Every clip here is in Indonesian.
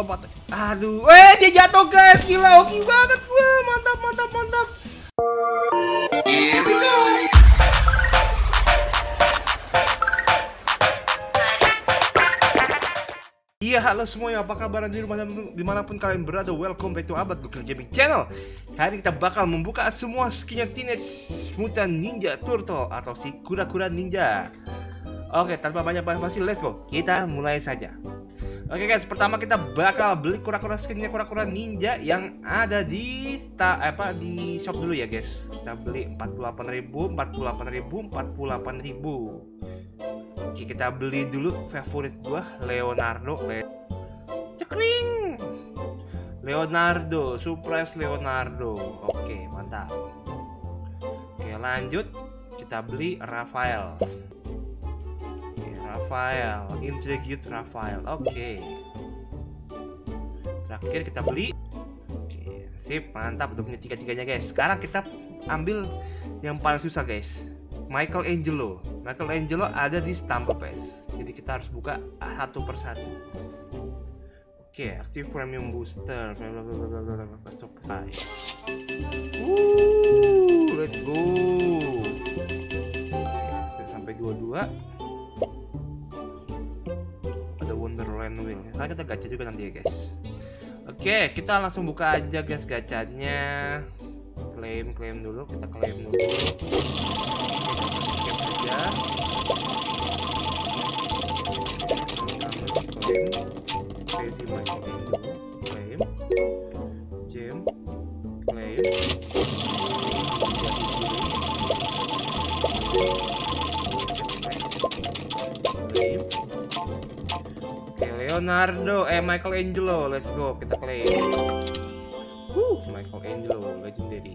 lompat. Aduh, dia jatuh guys, gila, oke banget gue, mantap, mantap, mantap. Iya, halo semuanya, apa kabar di rumah dimanapun kalian berada, welcome back to Abad Gokil Gaming Channel. Hari kita bakal membuka semua skinnya Teenage Mutant Ninja Turtle atau si kura-kura ninja. Oke, tanpa banyak basa-basi, let's go, kita mulai saja. Oke guys, pertama kita bakal beli kura-kura skinnya kura-kura ninja yang ada di shop dulu ya guys. Kita beli 48.000, 48.000, 48.000. Oke, kita beli dulu favorit gua, Leonardo. Cekring, Leonardo, surprise Leonardo. Oke, mantap. Oke, lanjut kita beli Rafael. Oke, Rafael, intrigued Rafael. Oke. Terakhir kita beli. Oke, sip, mantap, udah punya tiga-tiganya guys. Sekarang kita ambil yang paling susah guys, Michelangelo. Michelangelo ada di Stumble Pass. Jadi kita harus buka satu persatu. Oke, aktif premium booster. Let's go. Sampai 22. Ada Wonderland Wheel. Nah, kita gacha juga nanti ya, guys. Oke, kita langsung buka aja guys gacanya. Klaim dulu, kita klaim dulu. Leonardo, Michelangelo, let's go, kita klaim. Michelangelo legendary.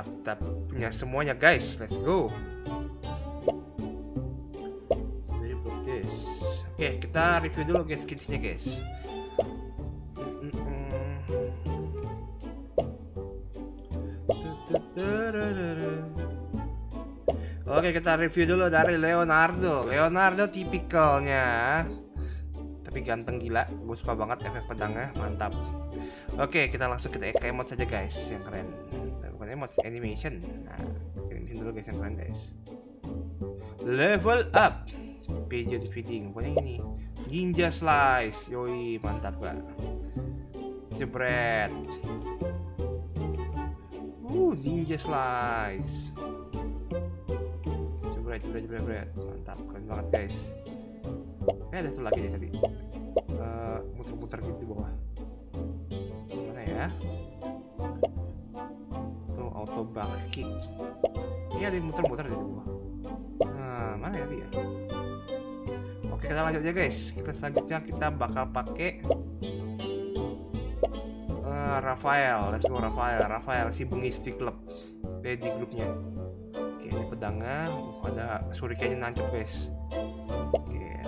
Kita punya semuanya guys, let's go. Oke, kita review dulu guys skinnya guys. Oke, kita review dulu dari Leonardo. Leonardo tipikalnya, tapi ganteng gila, gue suka banget efek pedangnya, mantap. Oke, kita langsung kita emot saja guys, yang keren. Animation. Nah, animation dulu guys yang keren guys. Level up, pigeon feeding, pokoknya ini ninja slice, yoi, mantap gak? Jebret, ninja slice, jebret, mantap, keren banget guys. Ada satu lagi deh tadi, muter-muter gitu di bawah, mana ya? Auto back kick. Ini ada yang muter-muter di bawah. Nah, mana ya dia? Oke, kita lanjut aja guys. Kita selanjutnya kita bakal pakai Rafael. Let's go Rafael. Rafael si bengisti klub. Dia di grupnya. Oke, ini pedangnya. Ada surikannya nancep guys. Oke.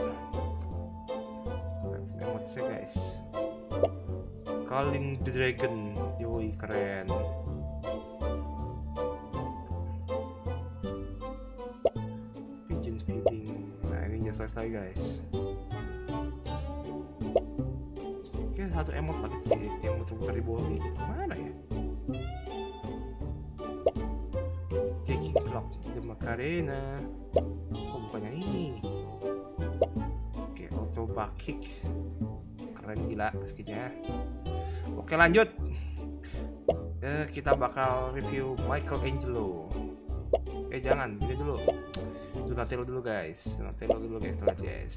Let's go guys. Calling the Dragon. Yoi, keren. Selesai guys. Oke, satu emot lagi sih, yang muter-muter di bawah gitu. Mana ya? Taking clock, the Macarena. Oh, bukannya ini. Oke, auto back kick. Keren gila skinnya. Oke, lanjut. Kita bakal review Michelangelo. Jangan, ini dulu. Donatello dulu guys,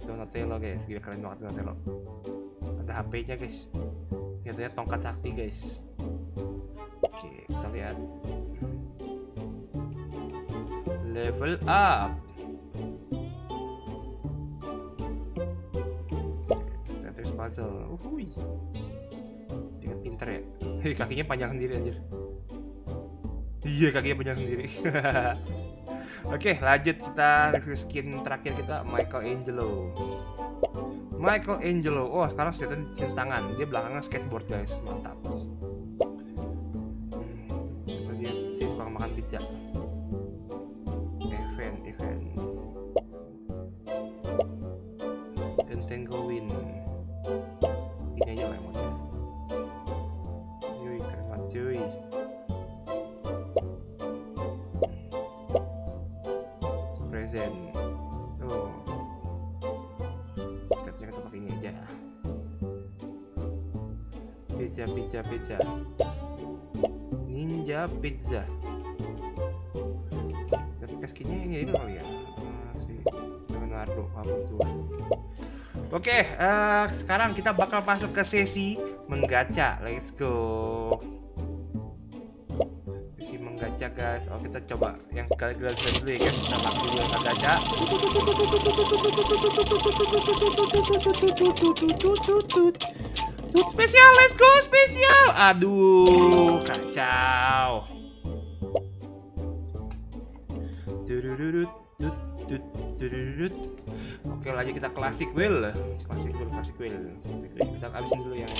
Donatello guys, gila keren banget Donatello. Ada HP-nya guys, lihatnya tongkat sakti guys. Oke, kita lihat level up. Status puzzle, uhuy, dengan pinter ya. Hei, kakinya panjang sendiri anjir. Iya, kakinya panjang sendiri. Oke, lanjut kita review skin terakhir kita, Michelangelo. Oh, sekarang kelihatan skin tangan. Dia belakangnya skateboard, guys. Mantap. Kita lihat sih tukang makan pizza. Event. Entangowin. Ini aja lah emotnya. Yoi, keren banget cuy. Tuh, stepnya kita pakai ini aja. Pizza ninja pizza. Tapi kaskinnya ini dulu kali ya, si Leonardo apa itu. Oke, sekarang kita bakal masuk ke sesi menggacha. Let's go. Gacha guys, oh kita coba yang gagal dulu ya guys, kita langsung kita gacha. Spesial, let's go spesial. Aduh, kacau. Oke, lagi kita klasik wheel. Kita habisin dulu yang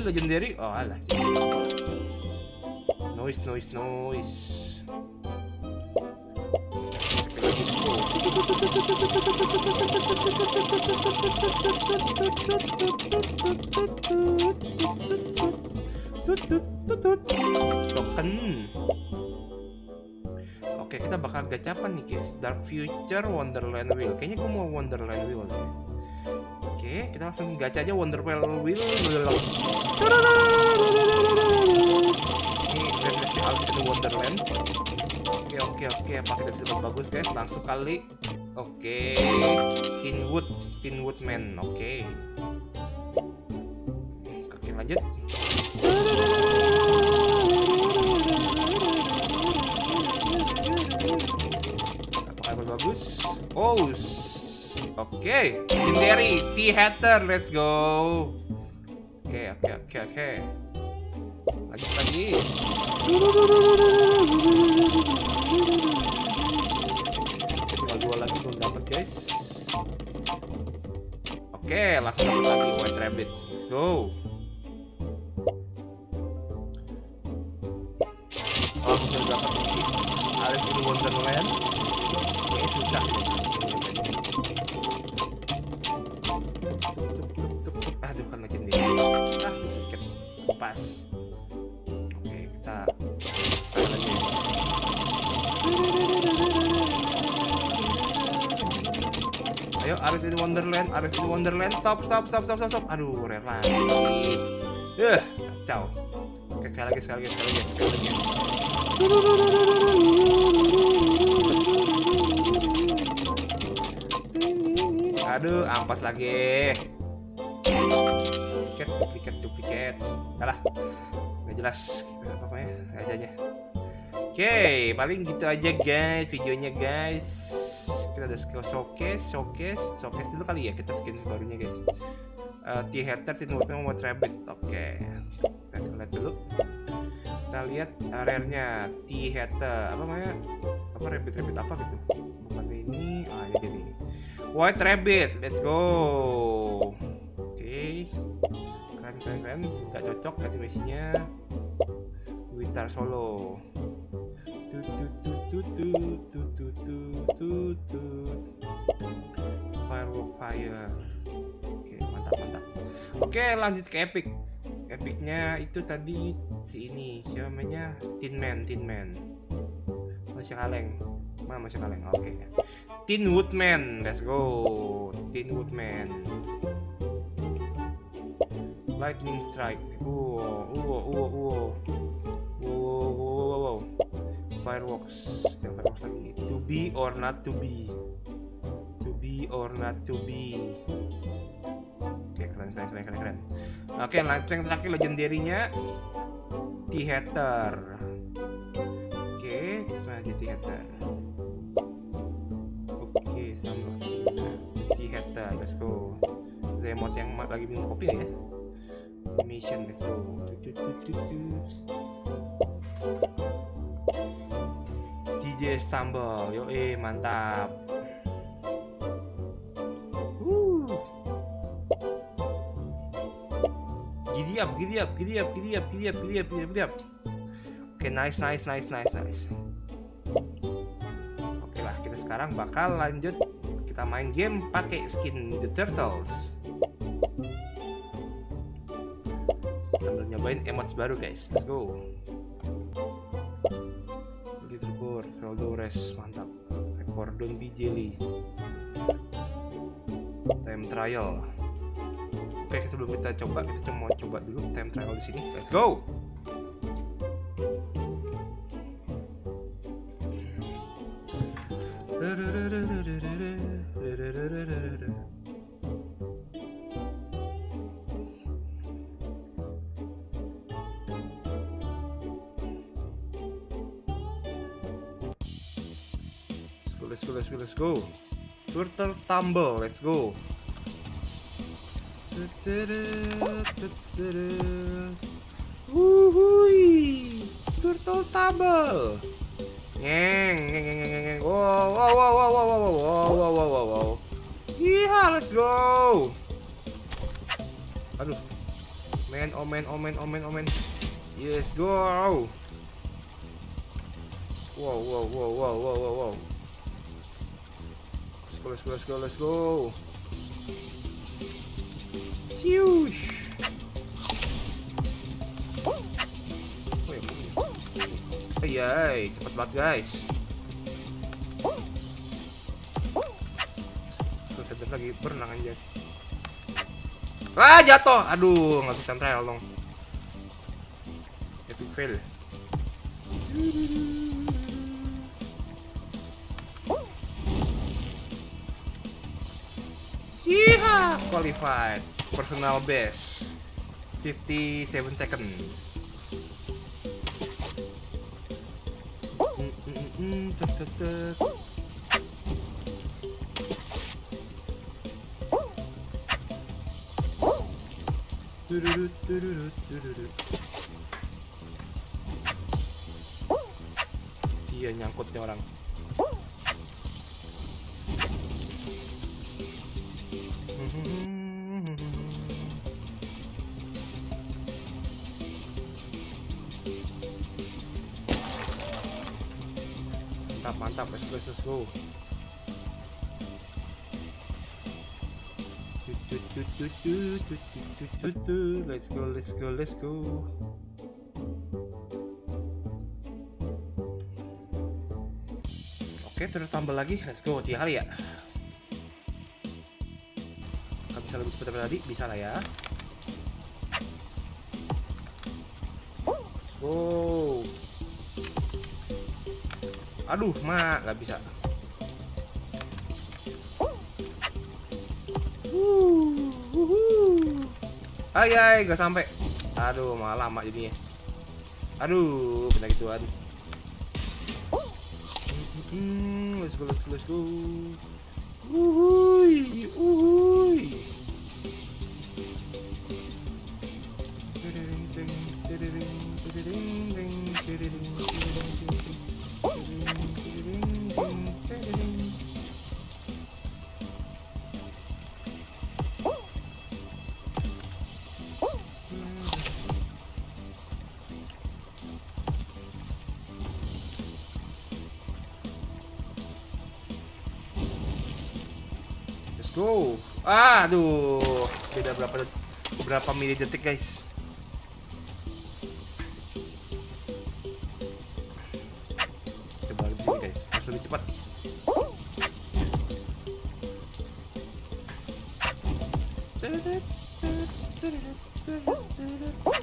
legendary. Oh alah, noise. Oke, kita bakal gacapan nih guys, Dark Future Wonderland Wheel. Kayaknya gue mau Wonderland Wheel deh. Oke, kita langsung gacha aja Wonderland Wheel. Ini referensi out to Wonderland. Oke, pakai dari tempat bagus guys, langsung kali. Oke, Pinwood Man. Oke, lanjut. Apakah bagus? Oh, oke. Legendary Theater, let's go. Oke. Lagi. Tinggal dua lagi belum dapat guys. Oke, langsung dapat lagi White Rabbit. Let's go. Oh, sudah dapat ini. Alice in Wonderland. Ini susah. Aduh, kan legend ini. Ah, sedikit pas. Oke, kita lagi. Ayo, Alice in Wonderland. Stop. Aduh, rare lagi. Kacau. Oke, sekali lagi. Aduh, ampas lagi. Duplikat. Salah. Nggak jelas. Apa ya? Aja aja. Oke, paling gitu aja guys videonya guys. Kita ada skill showcase dulu kali ya, kita skin barunya guys. Theater Tinutnya mau rabbit. Oke. Kita lihat dulu. Kita lihat rare-nya T-Hatter apa namanya? Apa rabbit apa gitu? Bukan ini, ini dia nih. White Rabbit, let's go. Oke. Keren. Gak cocok animasinya. Guitar solo. Fire. Oke, mantap. Oke, lanjut ke epic. Epicnya itu tadi si ini, siapa namanya? Tin Man. Masih kaleng. Oke. Teenage Mutant Ninja Turtles. Let's go. Teenage Mutant Ninja Turtles. lightning strike. Wow. Fireworks. Jangan fireworks lagi. To be or not to be. To be or not to be. Oke, keren. Oke, yang terakhir legendarinya Theater. Oke, saya jadi Theater. Oke, sama Theater. Let's go. Remote yang lagi minum kopi ya. Mission, let's go. DJ Stumble, yo mantap. Giddy up. Oke, nice. Oke lah, kita sekarang bakal lanjut kita main game pakai skin The Turtles. Sambil nyobain emotes baru guys, let's go. Leaderboard, Roldores, mantap. Record don't be jelly. Time trial. Oke, sebelum kita coba, kita mau coba dulu time trial di sini. Let's go. Let's go. Turtle tumble, let's go. Wuhui, turtle tumble. Ngeng. Wow. Iya, let's go. Aduh. Omen. Yes, go. Wow. Let's go. Huge. Ayai, cepat banget guys. Terus lagi berenang aja. Ah, jatuh. Aduh, nggak bisa trial dong. Epic fail. Iya, qualified. Personal best 57 second. Dia nyangkutnya orang. Mantap, let's go. Let's go. Oke, terus tambah lagi, let's go, tiga kali ya. Kalau bisa lebih cepat dari tadi, bisa lah ya. Let's go. Aduh, mak, nggak bisa. Ayai, nggak sampai. Aduh, malah lama jadinya. Aduh, kena gituan. Let's go. Uhuy. Go. Aduh, beda berapa mili detik guys. Coba lebih guys, harus lebih cepat. Oke.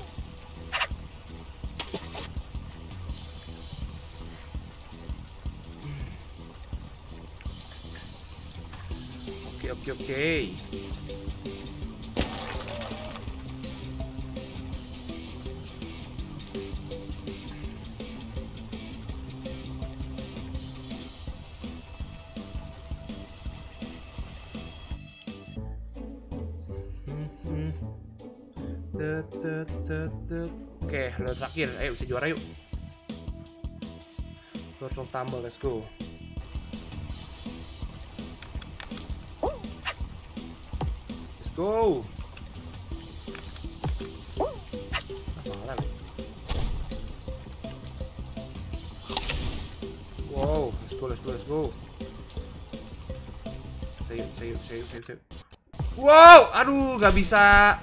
Oke, lalu terakhir, ayo bisa juara yuk. Turtle tumble, let's go. Let's go. Apaan? Wow, let's go. Save. Wow, aduh, gak bisa.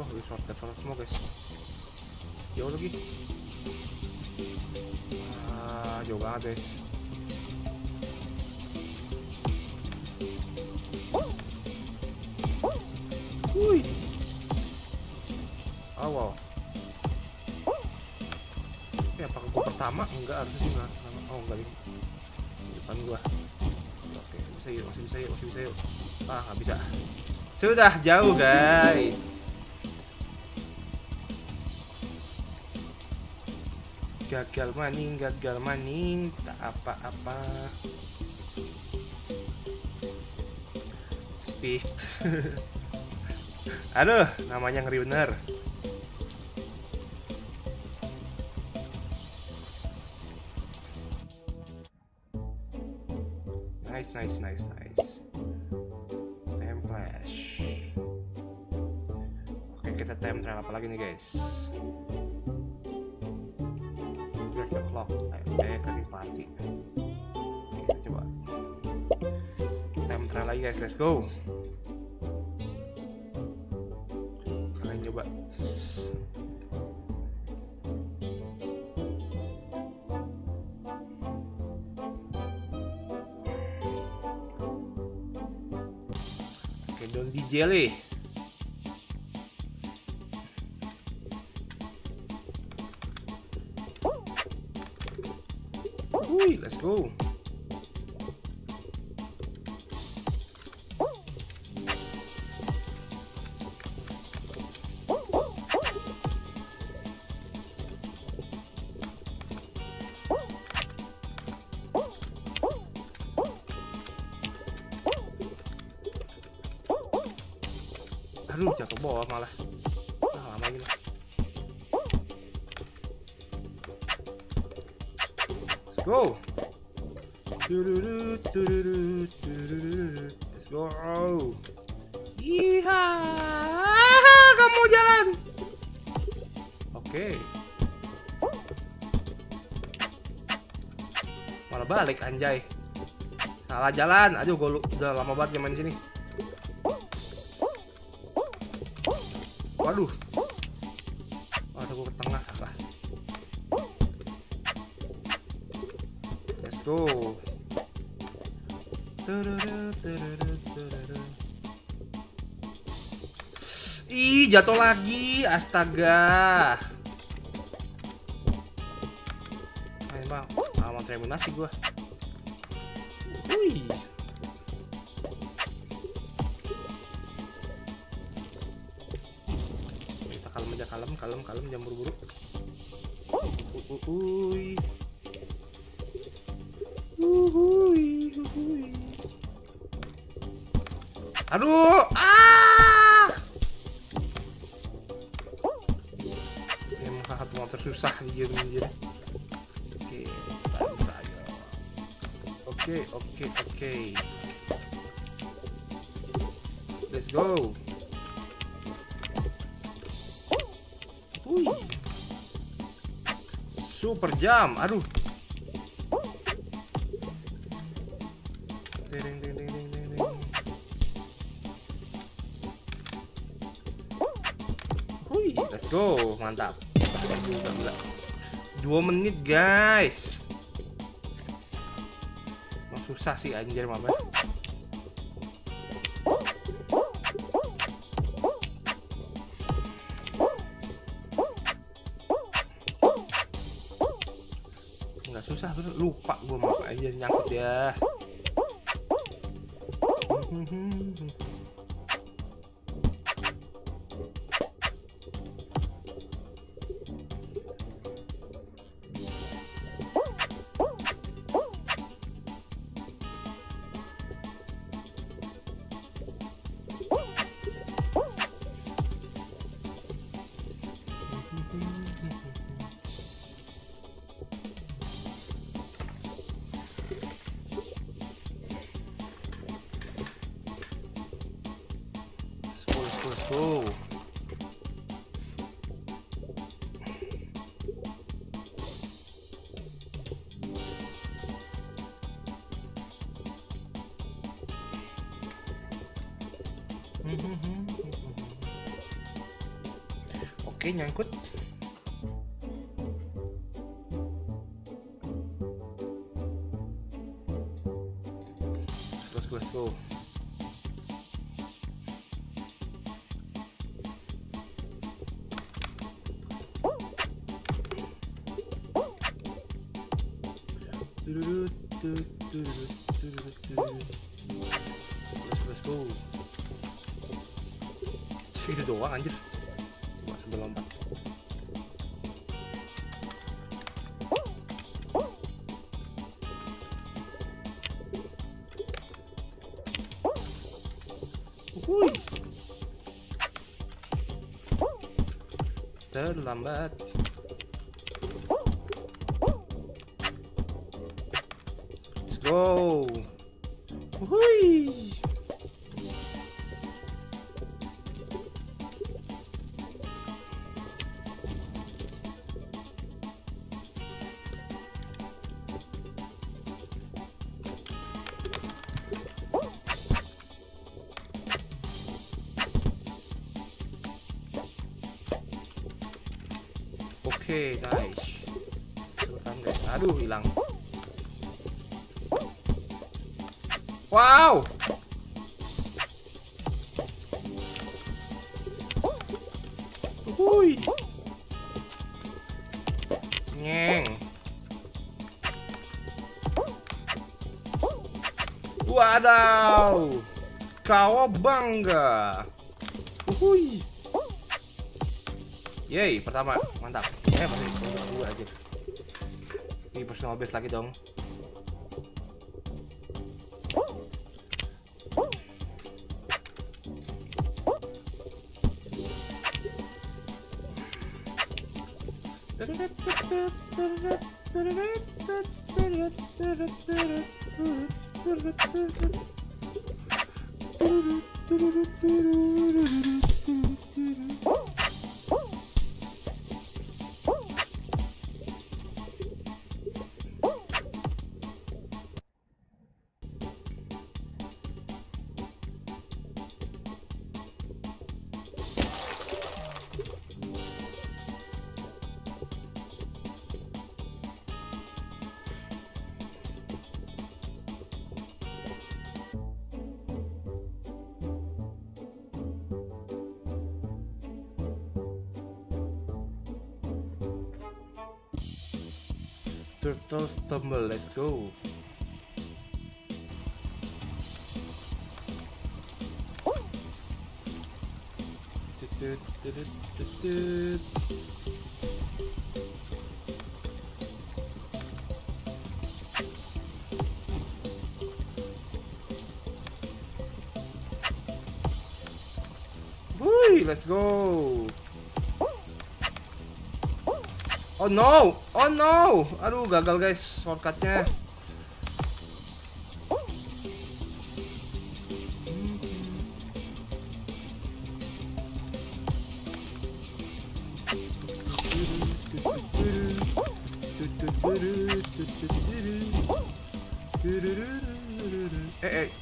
Oh, ini shortcut semua guys. Jauh lagi. Ah, jauh banget guys. Wuih. Oh wow. Oke, apakah gua pertama? Enggak, harusnya sih enggak. Oh, enggak ini. Depan gua. Oke, masih bisa yuk. Ah, nggak bisa. Sudah jauh guys. Gagal maning, tak apa-apa. Speed. Aduh, namanya ngeri bener. Nice. Flash. Oke, kita time trial apa lagi nih guys? Break the clock. Ayo kali party. Oke, coba time trial lagi guys, let's go. Kalian coba. Don't be jelly. Wih, let's go. Aduh, jatuh bawah malah. Ah, lama gini. Let's go. Let's go. Iha, kamu jalan. Oke. Malah balik anjay. Salah jalan. Aduh, gue udah lama banget main di sini. Waduh, ada gue ke tengah lah. Let's go. Ih, jatuh lagi, astaga. Main bang, mau terminasi gue. Wih. Kalem, jangan buru-buru. Aduh, emang kakak mau tersusah di game. Oke. Let's go. Super jam, aduh. Ding. Hui, let's go, mantap. 2 menit guys. Emang susah sih anjir mama. susah, lupa gue mau apa aja nyangkut ya. Wow. Oke, nyangkut. Let's go. Let's go. Itu doang anjir. Gua sambil lompat. Wuih. Terlambat. Wow, hui, oke guys, selesai guys, aduh hilang. Wow. Wuih. Nyeng. Wadaw. Kau bangga. Wuih. Yeay, pertama. Mantap. Masih dua aja. Ini personal best lagi dong. Turtles tumble, let's go. Woo, let's go. Oh no, oh no, aduh gagal guys, shortcutnya.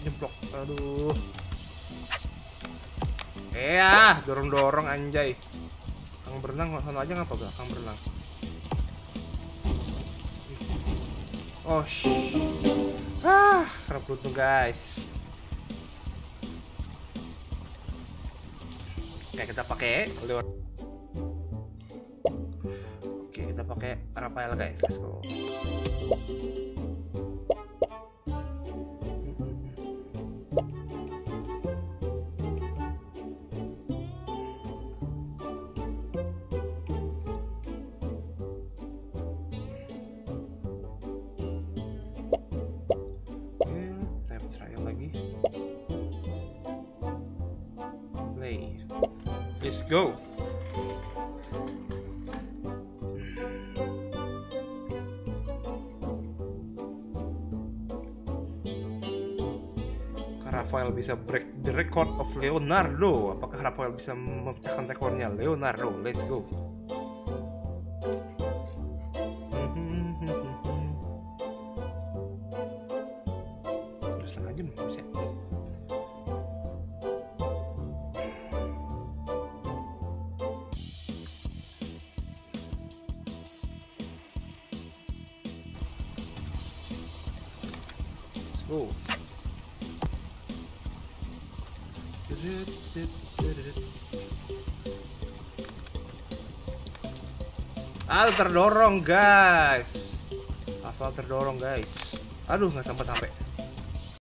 Nyeblok, aduh. Dorong-dorong anjay. Kang berenang, sana aja ngapa gak, kang berenang. Oh, karena perut tuh guys. Oke, kita pakai Leonardo. Oke, kita pakai Rafael guys, let's go. Let's go. Rafael bisa break the record of Leonardo. Apakah Rafael bisa memecahkan rekornya Leonardo? Let's go. Terus setengah jam bisa. Oh. Aduh terdorong guys. Asal terdorong guys. Aduh nggak sampai.